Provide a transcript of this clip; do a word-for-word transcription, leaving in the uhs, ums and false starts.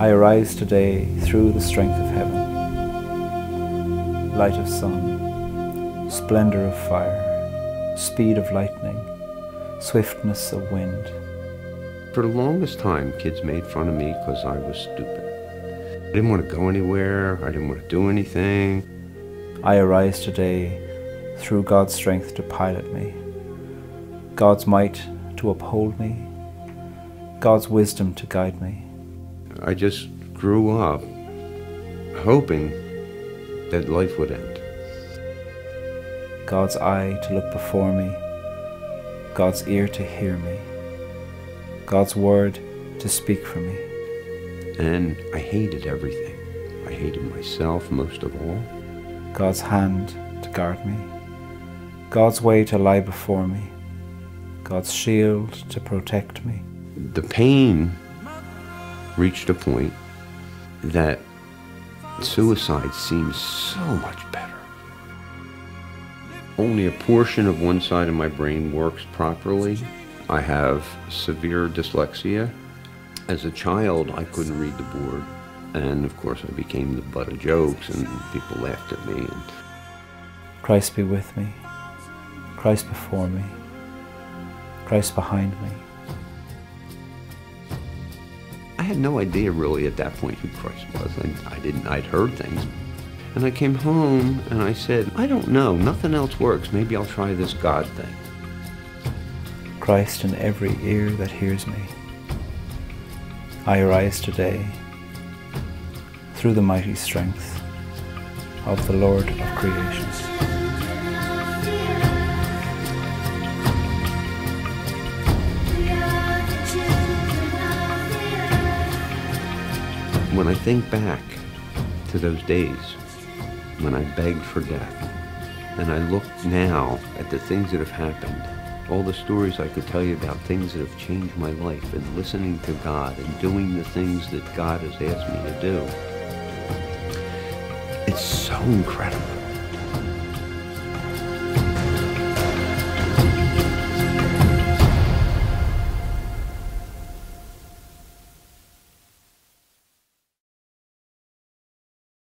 I arise today through the strength of heaven. Light of sun, splendor of fire, speed of lightning, swiftness of wind. For the longest time, kids made fun of me because I was stupid. I didn't want to go anywhere. I didn't want to do anything. I arise today through God's strength to pilot me, God's might to uphold me, God's wisdom to guide me. I just grew up hoping that life would end. God's eye to look before me, God's ear to hear me, God's word to speak for me. And I hated everything. I hated myself most of all. God's hand to guard me, God's way to lie before me, God's shield to protect me. The pain reached a point that suicide seems so much better. Only a portion of one side of my brain works properly. I have severe dyslexia. As a child, I couldn't read the board. And of course, I became the butt of jokes and people laughed at me. And Christ be with me, Christ before me, Christ behind me. I had no idea really at that point who Christ was. I, I didn't, I'd heard things. And I came home and I said, I don't know, nothing else works. Maybe I'll try this God thing. Christ in every ear that hears me. I arise today through the mighty strength of the Lord of creation. When I think back to those days when I begged for death, and I look now at the things that have happened, all the stories I could tell you about things that have changed my life, and listening to God and doing the things that God has asked me to do, it's so incredible.